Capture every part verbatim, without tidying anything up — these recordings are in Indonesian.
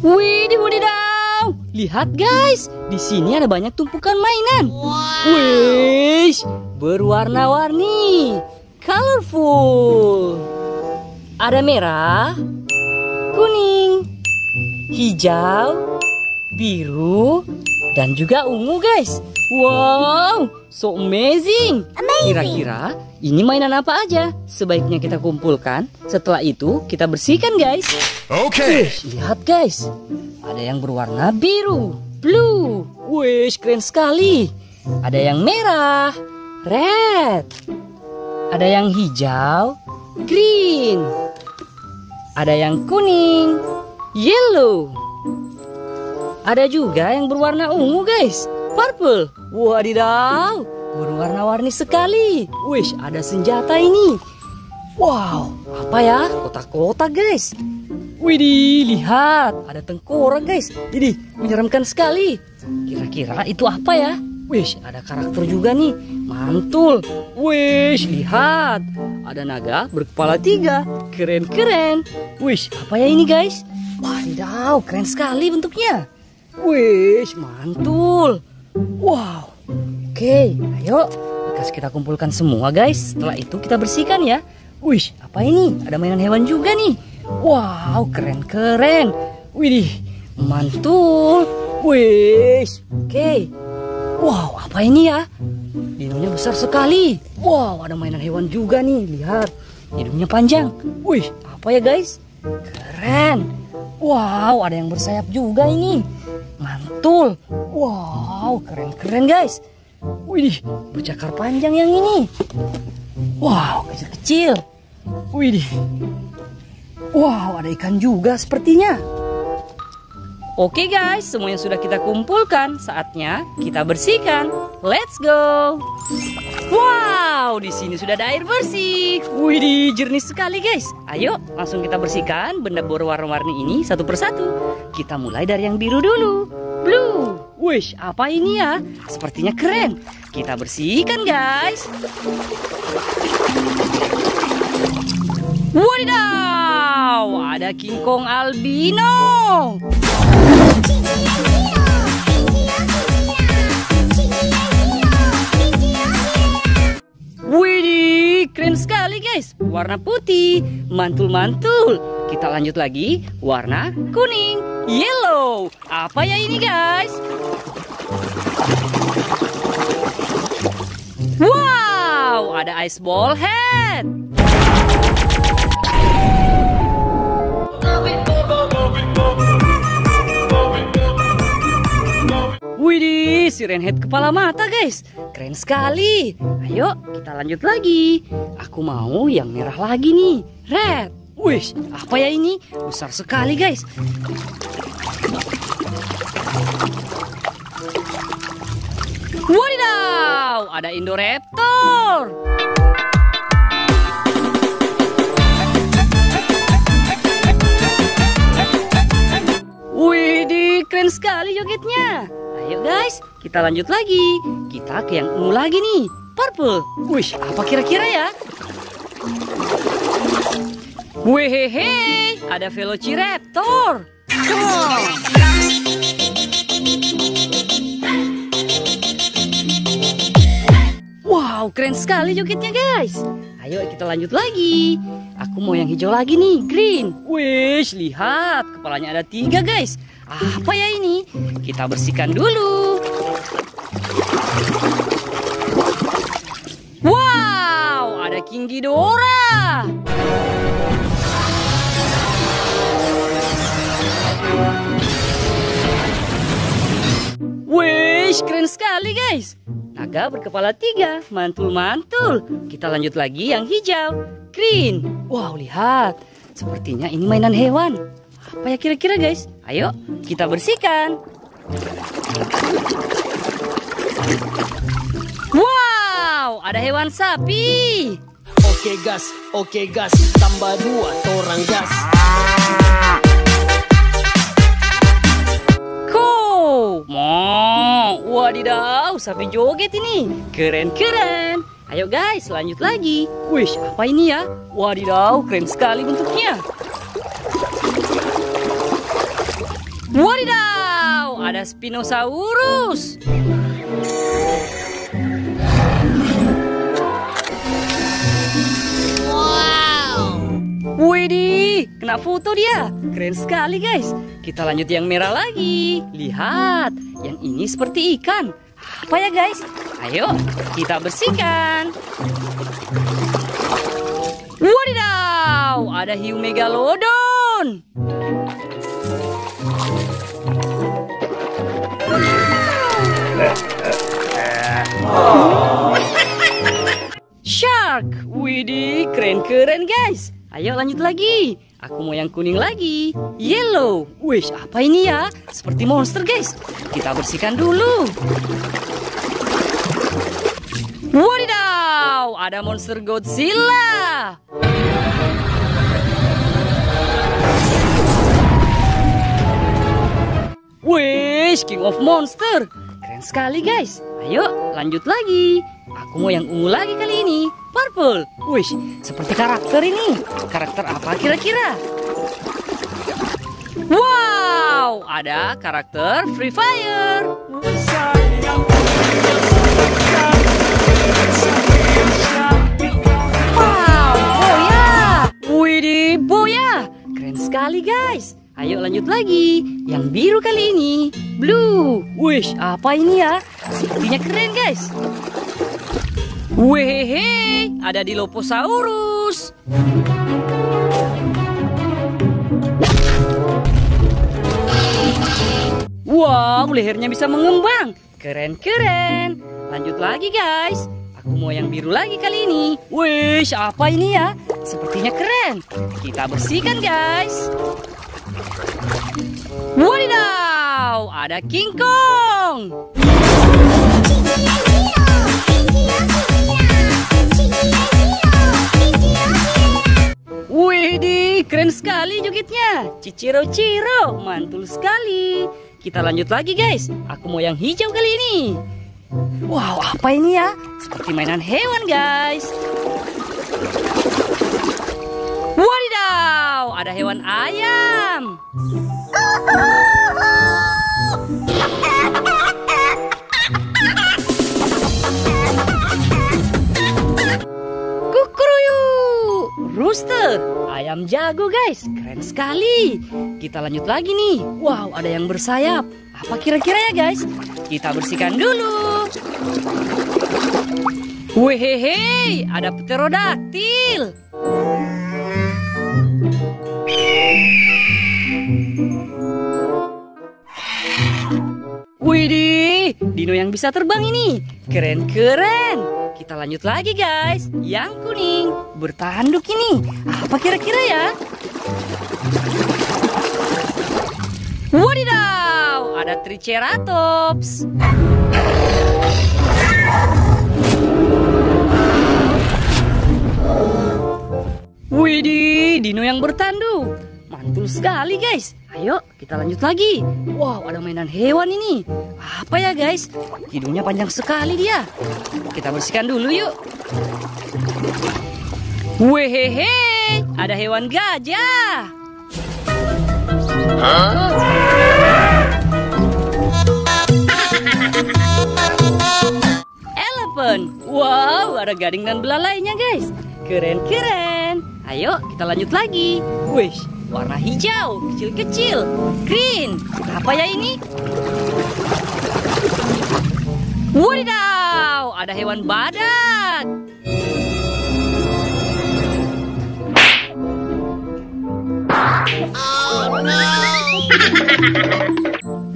Wih, wadidaw! Lihat guys, di sini ada banyak tumpukan mainan. Wow. Wih, berwarna-warni, colorful. Ada merah, kuning, hijau, biru, dan juga ungu guys. Wow, so amazing. Kira-kira ini mainan apa aja? Sebaiknya kita kumpulkan, setelah itu kita bersihkan guys. Oke. Okay. Lihat guys, ada yang berwarna biru, blue. Wih, keren sekali. Ada yang merah, red. Ada yang hijau, green. Ada yang kuning, yellow. Ada juga yang berwarna ungu guys, purple. Wadidaw, berwarna-warni sekali. Wih, ada senjata ini. Wow, apa ya? Kotak-kotak guys. Widih, lihat, ada tengkorak guys. Widih, menyeramkan sekali. Kira-kira itu apa ya? Wih, ada karakter juga nih. Mantul. Wih, lihat, ada naga berkepala tiga. Keren-keren. Wih, apa ya ini guys? Wadidaw, keren sekali bentuknya. Wih, mantul. Wow. Oke, ayo bekas kita kumpulkan semua guys. Setelah itu kita bersihkan ya. Wih, apa ini? Ada mainan hewan juga nih. Wow, keren-keren. Widih, mantul. Wih, oke. Wow, apa ini ya? Hidungnya besar sekali. Wow, ada mainan hewan juga nih. Lihat, hidungnya panjang. Wih, apa ya guys? Keren. Wow, ada yang bersayap juga ini. Mantul. Wow, keren-keren guys. Widih, bercakar panjang yang ini. Wow, kecil-kecil. Widih. Wow, ada ikan juga sepertinya. Oke guys, semuanya sudah kita kumpulkan. Saatnya kita bersihkan. Let's go. Wow, di sini sudah ada air bersih. Widih, jernih sekali guys. Ayo, langsung kita bersihkan benda berwarna-warni ini satu persatu. Kita mulai dari yang biru dulu. Blue. Wish, apa ini ya? Sepertinya keren. Kita bersihkan guys. Wadidaw, ada King Kong albino. Widih, keren sekali guys. Warna putih, mantul-mantul. Kita lanjut lagi, warna kuning, yellow. Apa ya ini guys? Wow, ada Ice Ball Head. Widih, Siren Head kepala mata guys. Keren sekali. Ayo, kita lanjut lagi. Aku mau yang merah lagi nih. Red. Wih, apa ya ini? Besar sekali guys. Wadidaw, ada Indoraptor. Widih, keren sekali jogetnya. Ayo guys, kita lanjut lagi. Kita ke yang ungu lagi nih, purple. Wih, apa kira-kira ya? Wehehe, ada Velociraptor. Wow. Wow, keren sekali jogetnya guys. Ayo kita lanjut lagi. Aku mau yang hijau lagi nih, green. Wih, lihat, kepalanya ada tiga guys. Apa ya ini? Kita bersihkan dulu. Wow, ada King Ghidorah. Wih, keren sekali guys. Naga berkepala tiga, mantul-mantul. Kita lanjut lagi yang hijau, green. Wow, lihat, sepertinya ini mainan hewan. Apa ya kira-kira guys? Ayo, kita bersihkan. Wow, ada hewan sapi. Oke gas, oke gas, tambah dua orang gas. Ko, mau. Wadidaw, sapi joget ini. Keren-keren. Ayo guys, lanjut lagi. Wih, apa ini ya? Wadidaw, keren sekali bentuknya. ada Spinosaurus. Wow. Widih, kena foto dia. Keren sekali, guys. Kita lanjut yang merah lagi. Lihat, yang ini seperti ikan. Apa ya, guys? Ayo, kita bersihkan. Wadidaw, ada hiu Megalodon. Shark, widih, keren-keren guys. Ayo lanjut lagi. Aku mau yang kuning lagi. Yellow, wish, apa ini ya? Seperti monster guys. Kita bersihkan dulu. Wadidaw, ada monster Godzilla. Wish, king of monster. Keren sekali guys. Ayo lanjut lagi. Aku mau yang ungu lagi kali ini. Purple. Wish, seperti karakter ini. Karakter apa kira-kira? Wow, ada karakter Free Fire. Wow, boya. Widih, boya. Keren sekali guys. Ayo lanjut lagi, yang biru kali ini, blue. Wish, apa ini ya? Sepertinya keren guys. Wehehe, ada Dilophosaurus. Wow, lehernya bisa mengembang. Keren-keren. Lanjut lagi guys. Aku mau yang biru lagi kali ini. Wish, apa ini ya? Sepertinya keren. Kita bersihkan guys. Wadidaw, ada King Kong. Widih, keren sekali jogetnya. Ciciro-ciro, mantul sekali. Kita lanjut lagi guys. Aku mau yang hijau kali ini. Wow, apa ini ya? Seperti mainan hewan guys. Wadidaw, ada hewan ayam. Kukuruyuk, rooster, ayam jago guys, keren sekali. Kita lanjut lagi nih. Wow, ada yang bersayap. Apa kira-kira ya guys? Kita bersihkan dulu. Wehehe, ada Pterodactyl. Widih, dino yang bisa terbang ini. Keren-keren. Kita lanjut lagi guys. Yang kuning, bertanduk ini. Apa kira-kira ya? Wadidaw, ada Triceratops. Widih, dino yang bertanduk. Mantul sekali guys. Ayo, kita lanjut lagi. Wow, ada mainan hewan ini. Apa ya guys? Hidungnya panjang sekali dia. Kita bersihkan dulu yuk. Wehehe, ada hewan gajah. Huh? Elephant. Wow, ada gading dan belalainya guys. Keren-keren. Ayo, kita lanjut lagi. Wish, warna hijau, kecil-kecil. Green, apa ya ini? Wadidaw, ada hewan badak. Oh no.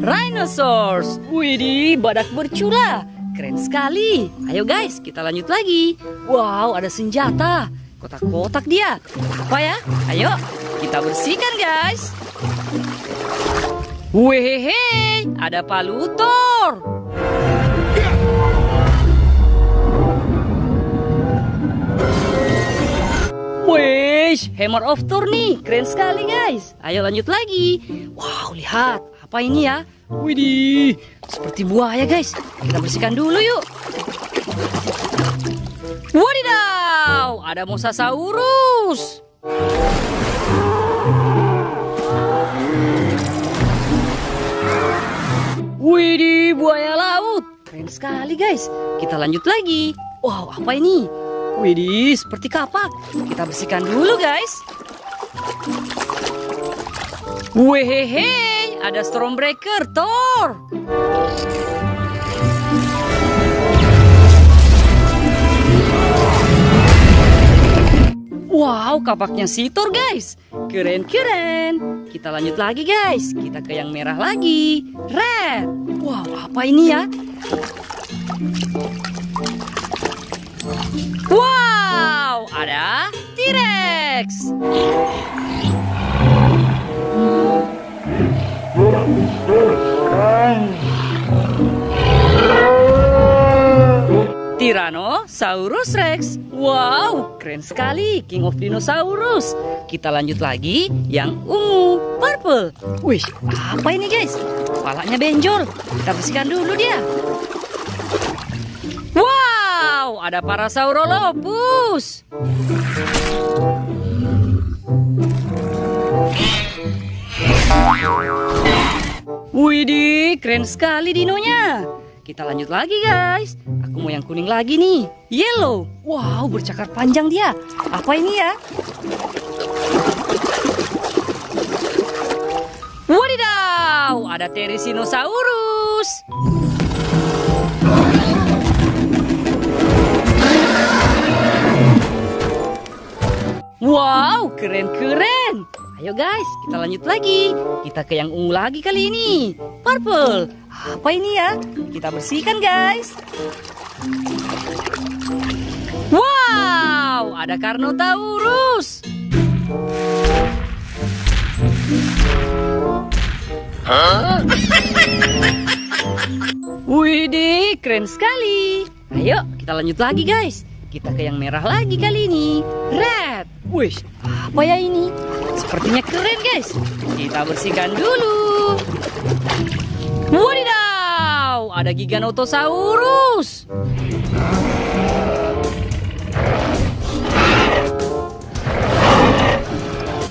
Rhinosaurus, widih, badak bercula. Keren sekali. Ayo guys, kita lanjut lagi. Wow, ada senjata. Kotak-kotak dia. Apa ya? Ayo, kita bersihkan guys. Wehehe, ada palu Thor. Wesh, hammer of Thor nih. Keren sekali guys. Ayo lanjut lagi. Wow, lihat. Apa ini ya? Widih, seperti buaya guys. Kita bersihkan dulu yuk. Wadidaw, ada Mosasaurus. sekali guys. Kita lanjut lagi. Wow, apa ini? Widih, seperti kapak. Kita bersihkan dulu guys. Wehehe, ada Stormbreaker, Thor. Wow, kapaknya si Thor guys. Keren-keren. Kita lanjut lagi guys. Kita ke yang merah lagi. Red. Wow, apa ini ya? Wow, ada T-Rex. Tyrannosaurus Rex. Wow, keren sekali, King of Dinosaurus. Kita lanjut lagi, yang ungu, purple. Wih, apa ini guys? Kepalanya benjol. Kita bersihkan dulu dia. Wow, ada Parasaurolophus. Widih, keren sekali dinonya. Kita lanjut lagi guys. Aku mau yang kuning lagi nih. Yellow. Wow, bercakar panjang dia. Apa ini ya? Wadidaw, ada Therizinosaurus. Wow, keren-keren. Ayo guys, kita lanjut lagi. Kita ke yang ungu lagi kali ini. Purple. Apa ini ya? Kita bersihkan guys. Wow, ada Carnotaurus. Huh? Widih, keren sekali. Ayo, kita lanjut lagi guys. Kita ke yang merah lagi kali ini. Red. Wih, apa ya ini? Sepertinya keren guys. Kita bersihkan dulu. Wadidaw, ada Giganotosaurus.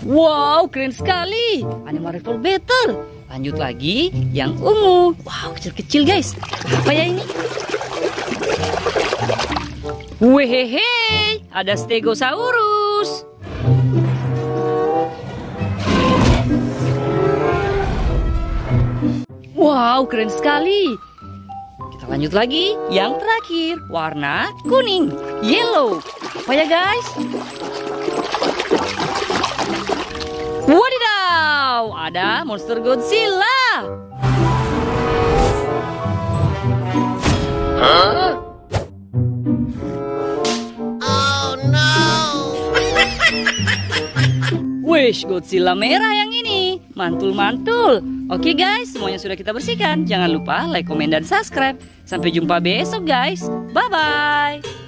Wow, keren sekali. Animal Revolver. Lanjut lagi, yang ungu. Wow, kecil-kecil guys. Apa ya ini? Wehehe, ada Stegosaurus. Wow, keren sekali. Kita lanjut lagi. Yang terakhir, warna kuning. Yellow. Apa ya guys? Wadidaw, ada monster Godzilla. Huh? Oh no. Wish, Godzilla merah yang ini. Mantul-mantul. Oke guys, semuanya sudah kita bersihkan. Jangan lupa like, komen, dan subscribe. Sampai jumpa besok guys. Bye-bye.